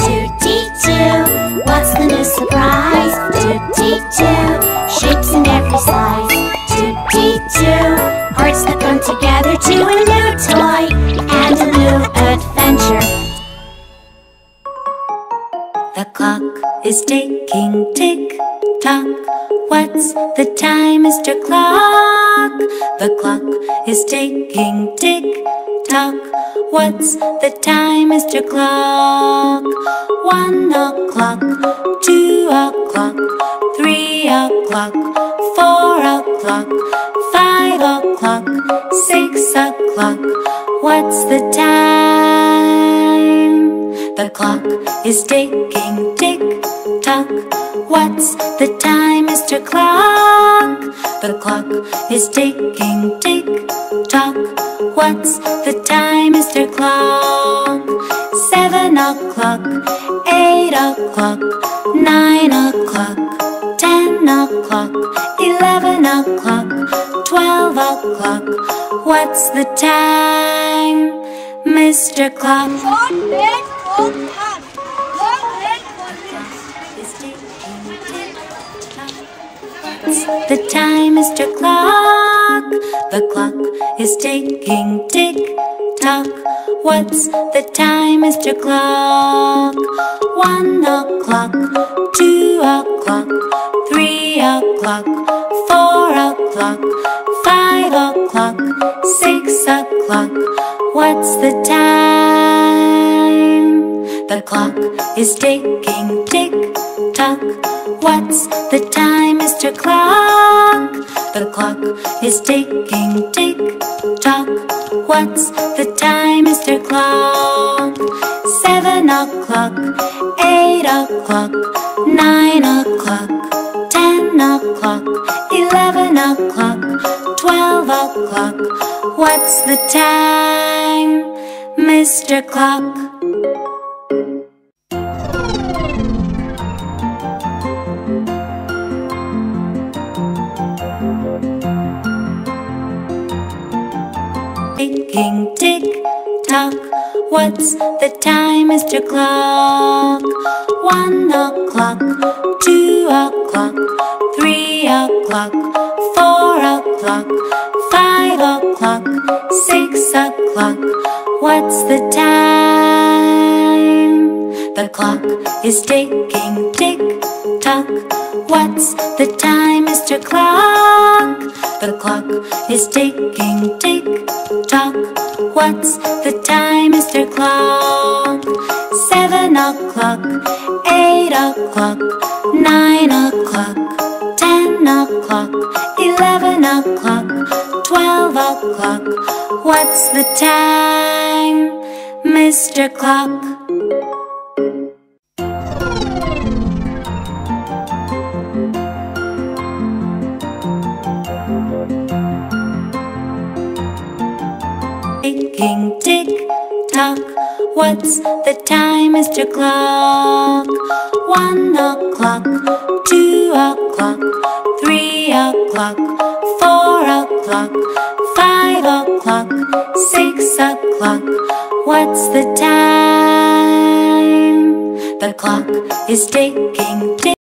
2D2, what's the new surprise? 2D2, shapes in every size. 2D2, parts that come together to a new toy and a new adventure. The clock is ticking, tick-tock. What's the time, Mr. Clock? The clock is ticking, tick-tock. What's the time, Mr. Clock? 1 o'clock, 2 o'clock, 3 o'clock, 4 o'clock, 5 o'clock, 6 o'clock. What's the time? The clock is ticking, tick-tock. What's the time, Mr. Clock? The clock is ticking, tick-tock. What's the time, Mr. Clock? 7 o'clock, 8 o'clock, 9 o'clock, 10 o'clock, 11 o'clock, 12 o'clock. What's the time, Mr. Clock? Don't wait for time. Don't wait for time. What's the time, Mr. Clock? The clock is ticking, tick-tock. What's the time, Mr. Clock? 1 o'clock, 2 o'clock, 3 o'clock, 4 o'clock, 5 o'clock, 6 o'clock. What's the time? The clock is ticking, tick-tock. What's the time, Mr. Clock? The clock is ticking, tick-tock. What's the time, Mr. Clock? 7 o'clock, 8 o'clock, 9 o'clock, 10 o'clock, 11 o'clock, 12 o'clock. What's the time, Mr. Clock? Ticking, tick-tock. What's the time, Mr. Clock? 1 o'clock, 2 o'clock, 3 o'clock, 4 o'clock, 5 o'clock, 6 o'clock. What's the time? The clock is ticking, tick-tock. What's the time, Mr. Clock? The clock is ticking, tick-tock. What's the time, Mr. Clock? 7 o'clock, 8 o'clock, 9 o'clock, 10 o'clock, 11 o'clock, 12 o'clock. What's the time, Mr. Clock? Ticking, tick-tock. What's the time, Mr. Clock? 1 o'clock, 2 o'clock, 3 o'clock, 4 o'clock, 5 o'clock, 6 o'clock. What's the time? The clock is ticking, tick-tock.